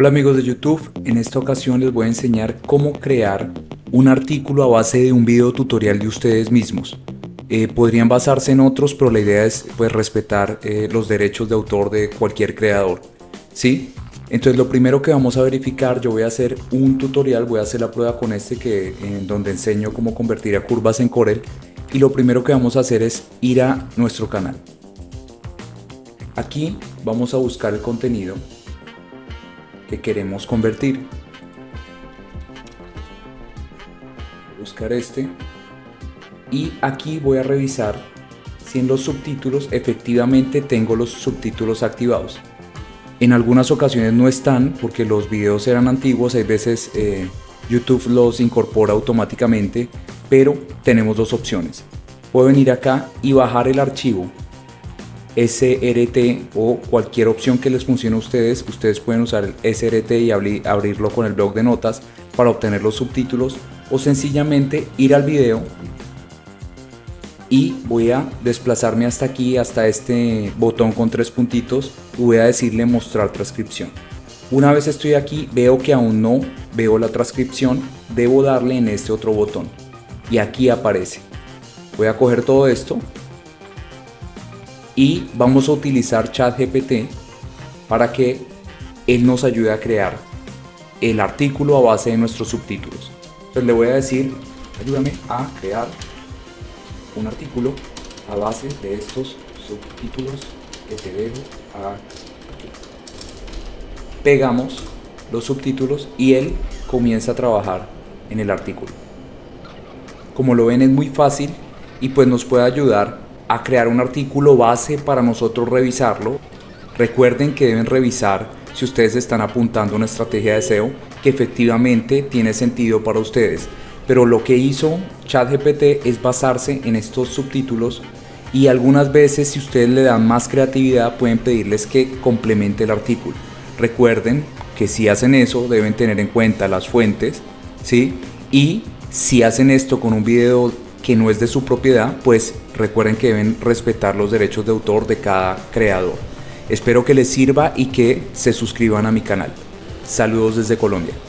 Hola amigos de YouTube, en esta ocasión les voy a enseñar cómo crear un artículo a base de un video tutorial de ustedes mismos. Podrían basarse en otros, pero la idea es pues respetar los derechos de autor de cualquier creador, ¿sí? Entonces lo primero que vamos a verificar, yo voy a hacer un tutorial, voy a hacer la prueba con este donde enseño cómo convertir a curvas en Corel, y lo primero que vamos a hacer es ir a nuestro canal. Aquí vamos a buscar el contenido que queremos convertir. Buscar este, y aquí voy a revisar si en los subtítulos efectivamente tengo los subtítulos activados. En algunas ocasiones no están porque los videos eran antiguos, hay veces YouTube los incorpora automáticamente, pero tenemos dos opciones. Puedo venir acá y bajar el archivo SRT o cualquier opción que les funcione a ustedes. Ustedes pueden usar el SRT y abrirlo con el bloc de notas para obtener los subtítulos, o sencillamente ir al video, y voy a desplazarme hasta aquí, hasta este botón con tres puntitos, y voy a decirle mostrar transcripción. Una vez estoy aquí, veo que aún no veo la transcripción, debo darle en este otro botón y aquí aparece. Voy a coger todo esto y vamos a utilizar ChatGPT para que él nos ayude a crear el artículo a base de nuestros subtítulos. Entonces le voy a decir, ayúdame a crear un artículo a base de estos subtítulos que te dejo aquí. Pegamos los subtítulos y él comienza a trabajar en el artículo. Como lo ven, es muy fácil y pues nos puede ayudar a crear un artículo base para nosotros revisarlo. Recuerden que deben revisar, si ustedes están apuntando una estrategia de SEO, que efectivamente tiene sentido para ustedes. Pero lo que hizo ChatGPT es basarse en estos subtítulos, y algunas veces, si ustedes le dan más creatividad, pueden pedirles que complemente el artículo. Recuerden que si hacen eso deben tener en cuenta las fuentes, ¿sí? Y si hacen esto con un video que no es de su propiedad, pues recuerden que deben respetar los derechos de autor de cada creador. Espero que les sirva y que se suscriban a mi canal. Saludos desde Colombia.